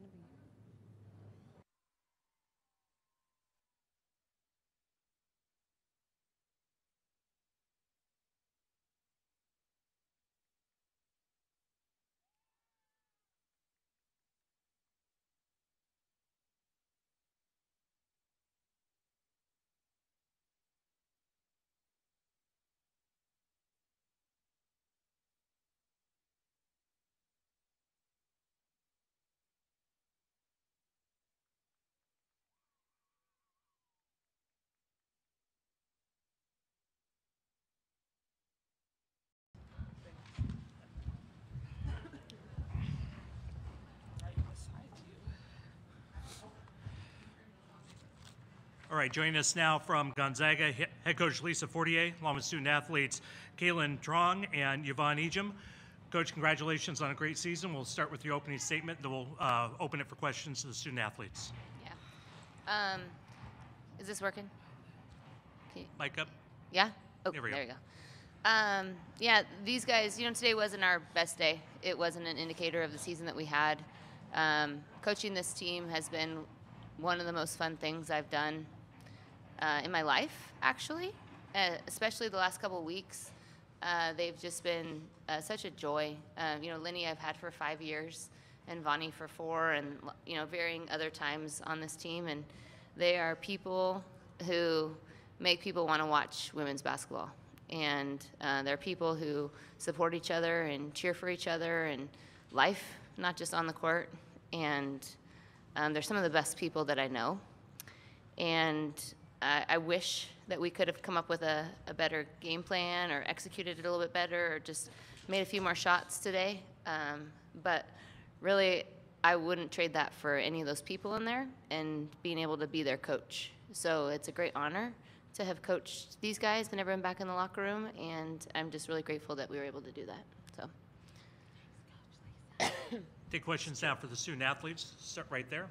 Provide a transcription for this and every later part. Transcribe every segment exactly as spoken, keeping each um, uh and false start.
going to be. All right, joining us now from Gonzaga, head coach Lisa Fortier, along with student athletes Kaylynn Truong and Yvonne Ejim. Coach, congratulations on a great season. We'll start with your opening statement, then we'll uh, open it for questions to the student athletes. Yeah. Um, is this working? You... Mic up? Yeah? Oh, there we go. There you go. Um, yeah, these guys, you know, today wasn't our best day. It wasn't an indicator of the season that we had. Um, coaching this team has been one of the most fun things I've done Uh, in my life, actually, uh, especially the last couple of weeks. Uh, they've just been uh, such a joy. Uh, you know, Linnea I've had for five years and Vani for four, and, you know, varying other times on this team. And they are people who make people want to watch women's basketball. And uh, they're people who support each other and cheer for each other and life, not just on the court. And um, they're some of the best people that I know. And Uh, I wish that we could have come up with a, a better game plan or executed it a little bit better or just made a few more shots today. Um, but really, I wouldn't trade that for any of those people in there and being able to be their coach. So it's a great honor to have coached these guys and everyone back in the locker room, and I'm just really grateful that we were able to do that. So, take questions now for the student athletes. Start right there.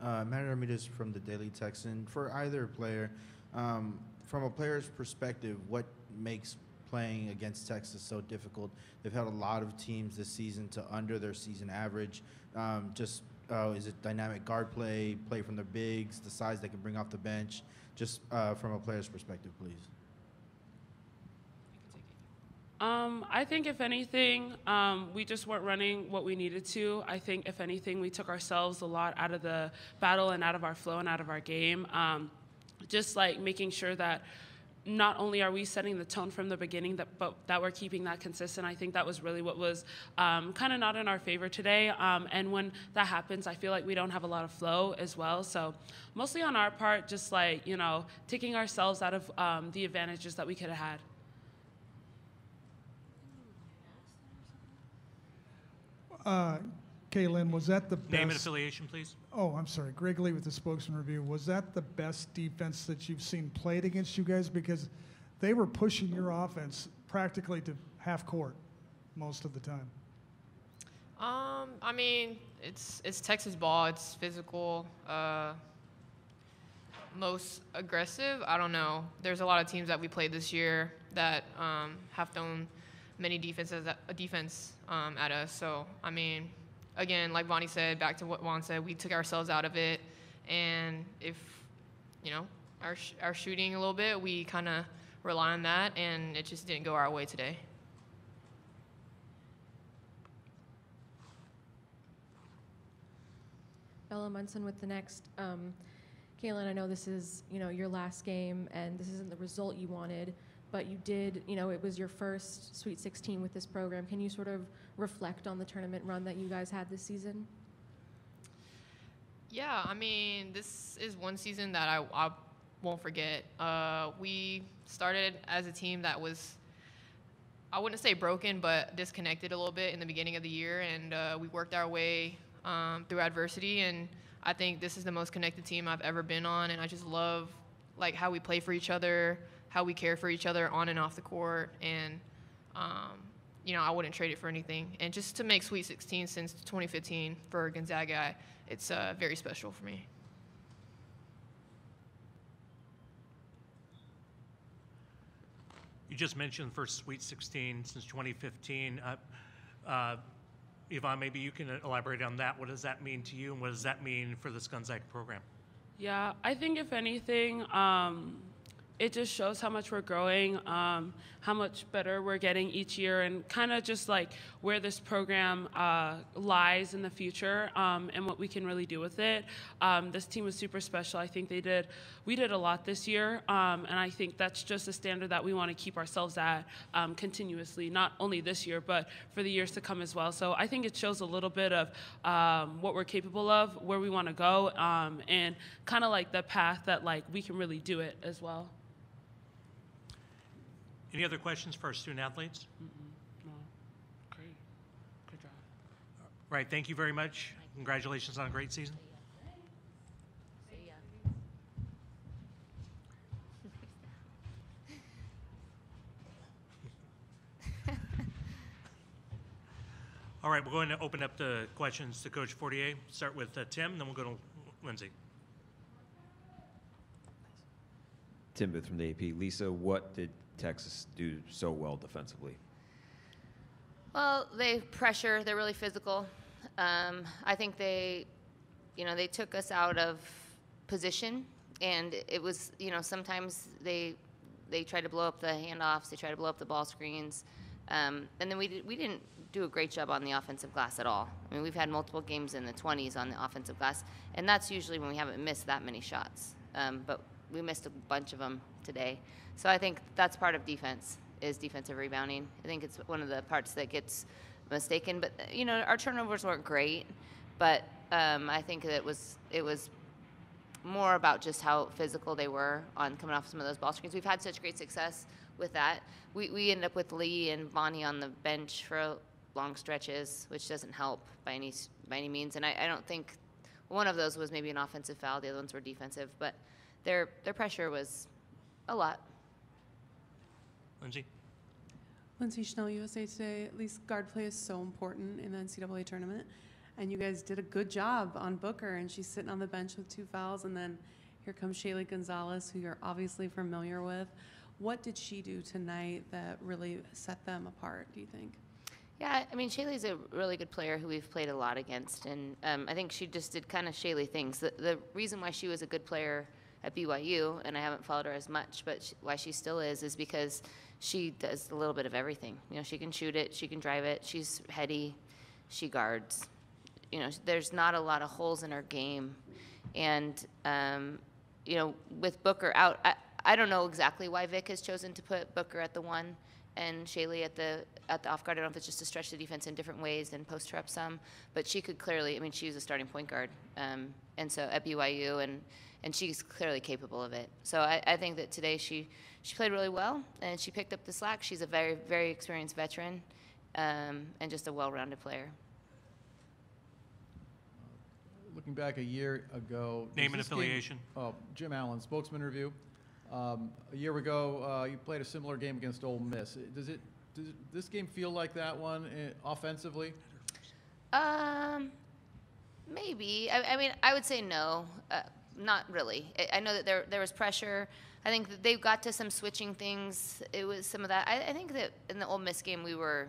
Uh, Matt Armitage from the Daily Texan. For either player, um, from a player's perspective, what makes playing against Texas so difficult? They've held a lot of teams this season to under their season average. Um, just uh, is it dynamic guard play, play from their bigs, the size they can bring off the bench? Just uh, from a player's perspective, please. Um, I think, if anything, um, we just weren't running what we needed to. I think, if anything, we took ourselves a lot out of the battle and out of our flow and out of our game. Um, just like making sure that not only are we setting the tone from the beginning, that, but that we're keeping that consistent. I think that was really what was um, kind of not in our favor today. Um, and when that happens, I feel like we don't have a lot of flow as well. So mostly on our part, just like, you know, taking ourselves out of um, the advantages that we could have had. Uh, Kaylynn, was that the best? Name and affiliation, please. Oh, I'm sorry. Greg Lee with the Spokesman Review. Was that the best defense that you've seen played against you guys? Because they were pushing your offense practically to half court most of the time. Um, I mean, it's it's Texas ball. It's physical, uh, most aggressive. I don't know. There's a lot of teams that we played this year that um, have thrown many defenses, a defense um, at us. So, I mean, again, like Vani said, back to what Juan said, we took ourselves out of it. And if, you know, our, sh our shooting a little bit, we kind of rely on that, and it just didn't go our way today. Bella Munson with the Next. Um, Kaylynn, I know this is, you know, your last game, and this isn't the result you wanted, but you did, you know, it was your first Sweet sixteen with this program. Can you sort of reflect on the tournament run that you guys had this season? Yeah, I mean, this is one season that I, I won't forget. Uh, we started as a team that was, I wouldn't say broken, but disconnected a little bit in the beginning of the year, and uh, we worked our way um, through adversity, and I think this is the most connected team I've ever been on, and I just love, like, how we play for each other, how we care for each other on and off the court, and um, you know, I wouldn't trade it for anything. And just to make Sweet sixteen since twenty fifteen for Gonzaga, it's uh, very special for me. You just mentioned the first Sweet sixteen since twenty fifteen. Uh, uh, Yvonne, maybe you can elaborate on that. What does that mean to you, and what does that mean for this Gonzaga program? Yeah, I think if anything, um, it just shows how much we're growing, um, how much better we're getting each year, and kind of just like where this program uh, lies in the future, um, and what we can really do with it. Um, this team was super special. I think they did, we did a lot this year, um, and I think that's just a standard that we want to keep ourselves at um, continuously, not only this year, but for the years to come as well. So I think it shows a little bit of um, what we're capable of, where we want to go, um, and kind of like the path that like we can really do it as well. Any other questions for our student athletes? Mm-mm, no. Great. Good job. All right. Thank you very much. Congratulations on a great season. See ya. See ya. All right. We're going to open up the questions to Coach Fortier. Start with uh, Tim, then we'll go to Lindsay. Tim Booth from the A P. Lisa, what did Texas do so well defensively? Well, they pressure. They're really physical. Um, I think they, you know, they took us out of position, and it was, you know, sometimes they they tried to blow up the handoffs. They tried to blow up the ball screens, um, and then we did, we didn't do a great job on the offensive glass at all. I mean, we've had multiple games in the twenties on the offensive glass, and that's usually when we haven't missed that many shots. Um, but we missed a bunch of them today. So I think that's part of defense, is defensive rebounding. I think it's one of the parts that gets mistaken. But, you know, our turnovers weren't great, but um, I think that it was, it was more about just how physical they were on coming off some of those ball screens. We've had such great success with that. We, we end up with Lee and Vani on the bench for long stretches, which doesn't help by any, by any means. And I, I don't think one of those was maybe an offensive foul. The other ones were defensive. But their, their pressure was a lot. Lindsay. Lindsay Schnell, U S A Today. At least guard play is so important in the N C double A tournament, and you guys did a good job on Booker, and she's sitting on the bench with two fouls, and then here comes Shaylee Gonzalez, who you're obviously familiar with. What did she do tonight that really set them apart, do you think? Yeah, I mean, Shaylee's a really good player who we've played a lot against, and um, I think she just did kind of Shaylee things. The, the reason why she was a good player at B Y U, and I haven't followed her as much, but she, why she still is, is because she does a little bit of everything. You know, she can shoot it, she can drive it, she's heady, she guards. You know, there's not a lot of holes in her game. And, um, you know, with Booker out, I, I don't know exactly why Vic has chosen to put Booker at the one and Shaylee at the at the off guard. I don't know if it's just to stretch the defense in different ways and post her up some, but she could clearly, I mean, she was a starting point guard. Um, and so at B Y U, and and she's clearly capable of it. So I, I think that today she, she played really well, and she picked up the slack. She's a very, very experienced veteran, um, and just a well-rounded player. Looking back a year ago. Name and affiliation. Game, oh, Jim Allen, Spokesman Review. Um, a year ago, uh, you played a similar game against Ole Miss. Does it, does this game feel like that one uh, offensively? Um, maybe. I, I mean, I would say no. Uh, Not really. I know that there there was pressure. I think that they got to some switching things. It was some of that. I, I think that in the Ole Miss game we were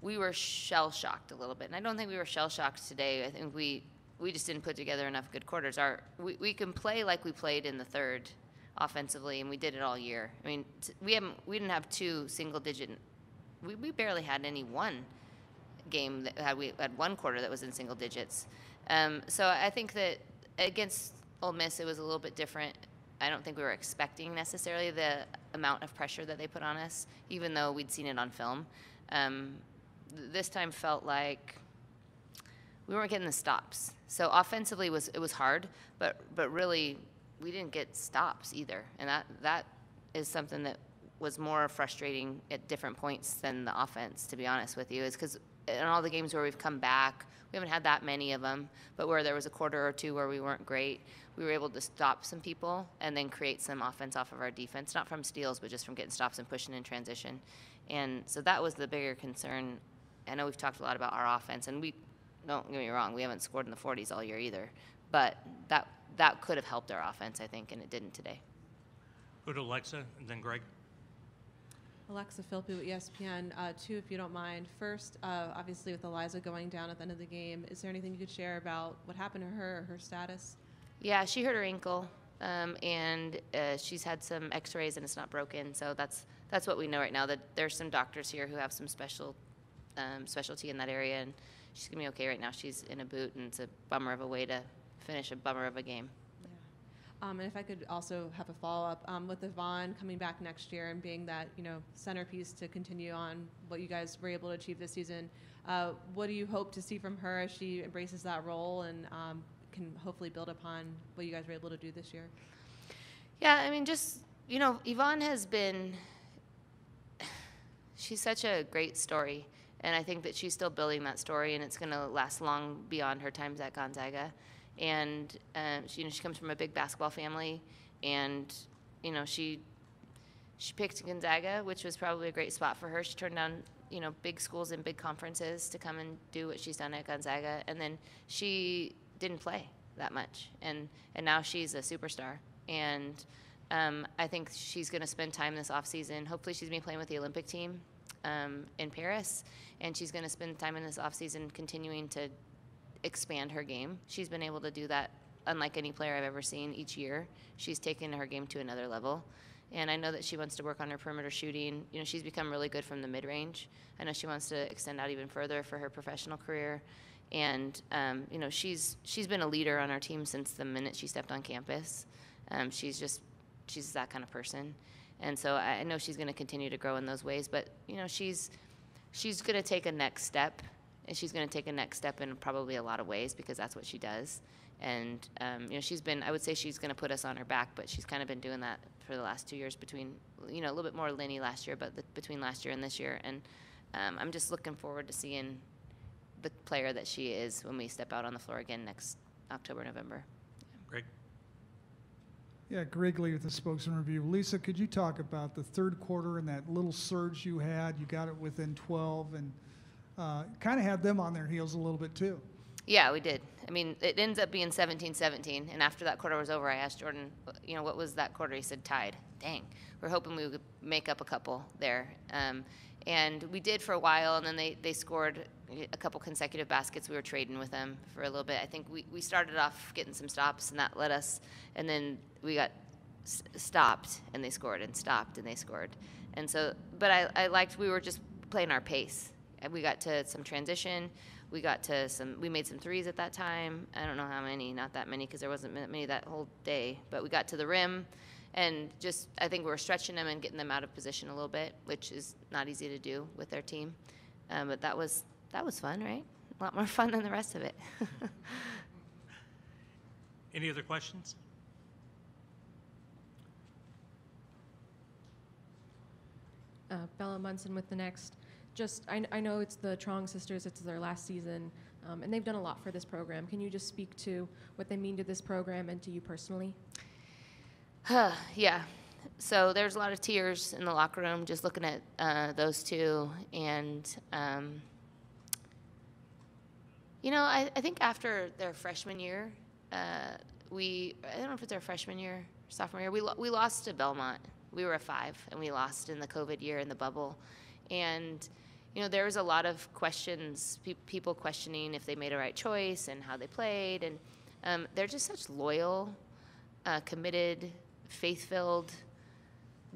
we were shell shocked a little bit, and I don't think we were shell shocked today. I think we we just didn't put together enough good quarters. Our we we can play like we played in the third offensively, and we did it all year. I mean, we haven't we didn't have two single digit. We we barely had any one game that had we had one quarter that was in single digits. Um, so I think that. Against Ole Miss, it was a little bit different. I don't think we were expecting necessarily the amount of pressure that they put on us, even though we'd seen it on film. Um, this time felt like we weren't getting the stops. So offensively, was it was hard, but but really we didn't get stops either, and that that is something that was more frustrating at different points than the offense. To be honest with you, is because in all the games where we've come back. We haven't had that many of them, but where there was a quarter or two where we weren't great, we were able to stop some people and then create some offense off of our defense, not from steals, but just from getting stops and pushing in transition. And so that was the bigger concern. I know we've talked a lot about our offense, and we, don't get me wrong, we haven't scored in the forties all year either, but that, that could have helped our offense, I think, and it didn't today. Go to Alexa and then Greg. Alexa Phillippe with E S P N. Uh, two, if you don't mind. First, uh, obviously with Eliza going down at the end of the game, is there anything you could share about what happened to her or her status? Yeah, she hurt her ankle, um, and uh, she's had some x-rays and it's not broken. So that's that's what we know right now, that there's some doctors here who have some special um, specialty in that area, and she's going to be okay right now. She's in a boot, and it's a bummer of a way to finish a bummer of a game. Um, and if I could also have a follow-up, um, with Yvonne coming back next year and being that, you know, centerpiece to continue on what you guys were able to achieve this season, uh, what do you hope to see from her as she embraces that role and um, can hopefully build upon what you guys were able to do this year? Yeah, I mean, just, you know, Yvonne has been, she's such a great story, and I think that she's still building that story, and it's going to last long beyond her times at Gonzaga. And um, she, you know, she comes from a big basketball family, and you know she she picked Gonzaga, which was probably a great spot for her. She turned down you know big schools and big conferences to come and do what she's done at Gonzaga, and then she didn't play that much, and and now she's a superstar. And um, I think she's going to spend time this off season. Hopefully, she's going to be playing with the Olympic team um, in Paris, and she's going to spend time in this off season continuing to expand her game. She's been able to do that unlike any player I've ever seen each year. She's taken her game to another level. And I know that she wants to work on her perimeter shooting. You know, she's become really good from the mid-range. I know she wants to extend out even further for her professional career. And, um, you know, she's she's been a leader on our team since the minute she stepped on campus. Um, she's just, she's that kind of person. And so I, I know she's going to continue to grow in those ways. But, you know, she's she's going to take a next step. And she's going to take a next step in probably a lot of ways because that's what she does. And, um, you know, she's been, I would say she's going to put us on her back, but she's kind of been doing that for the last two years between, you know, a little bit more Linnea last year, but the, between last year and this year. And um, I'm just looking forward to seeing the player that she is when we step out on the floor again next October, November. Greg. Yeah, Greg Lee with the Spokesman Review. Lisa, could you talk about the third quarter and that little surge you had? You got it within twelve and Uh, kind of had them on their heels a little bit too. Yeah, we did. I mean, it ends up being seventeen seventeen, and after that quarter was over, I asked Jordan, you know, what was that quarter? He said, tied. Dang. We're hoping we would make up a couple there. Um, and we did for a while, and then they, they scored a couple consecutive baskets. We were trading with them for a little bit. I think we, we started off getting some stops, and that led us, and then we got s stopped, and they scored, and stopped, and they scored. And so, but I, I liked, we were just playing our pace. We got to some transition. We got to some. We made some threes at that time. I don't know how many, not that many, because there wasn't many that whole day. But we got to the rim, and just I think we were stretching them and getting them out of position a little bit, which is not easy to do with their team. Um, but that was that was fun, right? A lot more fun than the rest of it. Any other questions? Uh, Bella Munson with the Next. Just, I, I know it's the Truong sisters, it's their last season, um, and they've done a lot for this program. Can you just speak to what they mean to this program and to you personally? Huh, yeah. So there's a lot of tears in the locker room just looking at uh, those two. And, um, you know, I, I think after their freshman year, uh, we, I don't know if it's our freshman year, sophomore year, we, lo we lost to Belmont. We were a five, and we lost in the COVID year in the bubble. And, you know, there was a lot of questions, pe people questioning if they made a right choice and how they played. And um, they're just such loyal, uh, committed, faith-filled,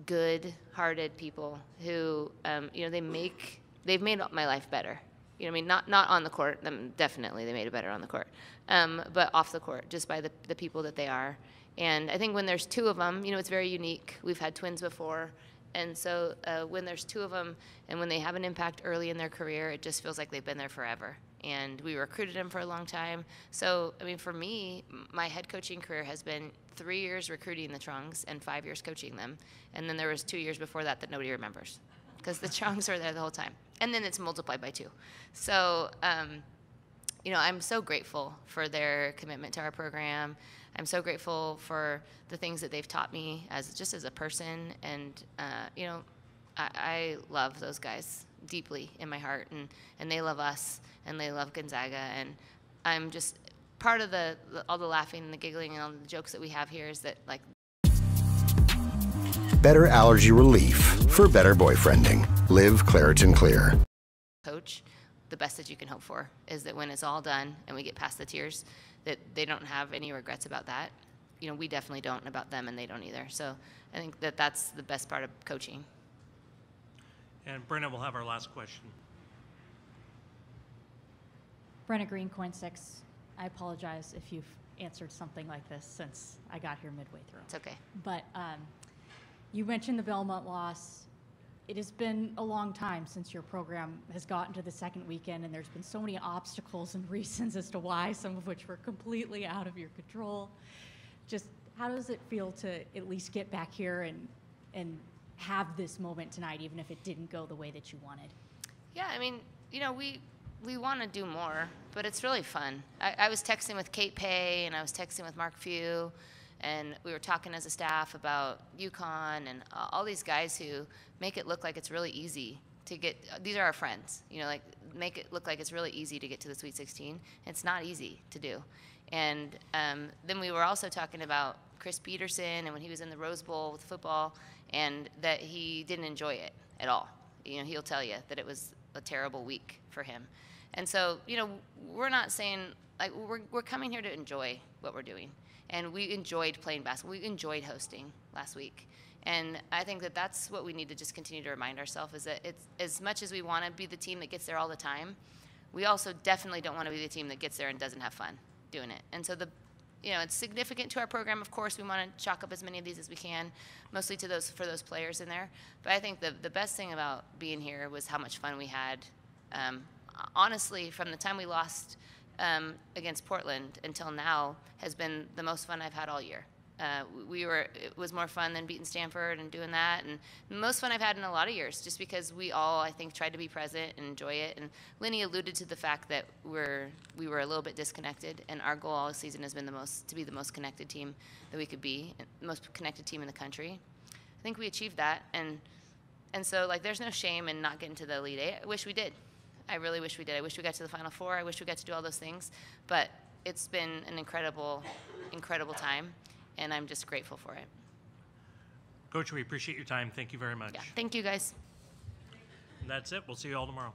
good-hearted people who, um, you know, they make, they've made my life better. You know what I mean? Not, not on the court. I mean, definitely they made it better on the court. Um, but off the court, just by the, the people that they are. And I think when there's two of them, you know, it's very unique. We've had twins before. And so uh, when there's two of them and when they have an impact early in their career, it just feels like they've been there forever. And we recruited them for a long time. So, I mean, for me, my head coaching career has been three years recruiting the Truongs and five years coaching them. And then there was two years before that that nobody remembers because the Truongs were there the whole time. And then it's multiplied by two. So, um, you know, I'm so grateful for their commitment to our program. I'm so grateful for the things that they've taught me as just as a person. And, uh, you know, I, I love those guys deeply in my heart. And, and they love us. And they love Gonzaga. And I'm just part of the, the all the laughing and the giggling and all the jokes that we have here is that, like, better allergy relief for better boyfriending. Live Claritin Clear. Coach, the best that you can hope for is that when it's all done and we get past the tears, that they don't have any regrets about that. You know, we definitely don't about them, and they don't either. So I think that that's the best part of coaching. And Brenna will have our last question. Brenna Green, Coin six. I apologize if you've answered something like this since I got here midway through. It's okay. But um, you mentioned the Belmont loss. It has been a long time since your program has gotten to the second weekend, and there's been so many obstacles and reasons as to why, some of which were completely out of your control. Just how does it feel to at least get back here and and have this moment tonight, even if it didn't go the way that you wanted? Yeah, I mean, you know, we we want to do more, but it's really fun. I, I was texting with Kate Pay, and I was texting with Mark Few, and we were talking as a staff about UConn and all these guys who make it look like it's really easy to get. These are our friends, you know, like make it look like it's really easy to get to the Sweet sixteen. It's not easy to do. And um, then we were also talking about Chris Peterson and when he was in the Rose Bowl with football, and that he didn't enjoy it at all. You know, he'll tell you that it was a terrible week for him. And so, you know, we're not saying, like, we're, we're coming here to enjoy what we're doing. And we enjoyed playing basketball. We enjoyed hosting last week. And I think that that's what we need to just continue to remind ourselves, is that it's, as much as we want to be the team that gets there all the time, we also definitely don't want to be the team that gets there and doesn't have fun doing it. And so the, you know, it's significant to our program. Of course, we want to chalk up as many of these as we can, mostly to those, for those players in there. But I think the, the best thing about being here was how much fun we had. Um, honestly, from the time we lost um, against Portland until now has been the most fun I've had all year. Uh, we were, it was more fun than beating Stanford and doing that, and the most fun I've had in a lot of years, just because we all, I think, tried to be present and enjoy it. And Linnea alluded to the fact that we're, we were a little bit disconnected, and our goal all season has been the most, to be the most connected team that we could be, the most connected team in the country. I think we achieved that, and, and so, like, there's no shame in not getting to the Elite Eight. I wish we did. I really wish we did. I wish we got to the Final Four. I wish we got to do all those things, but it's been an incredible, incredible time. And I'm just grateful for it. Coach, we appreciate your time. Thank you very much. Yeah, thank you, guys. And that's it. We'll see you all tomorrow.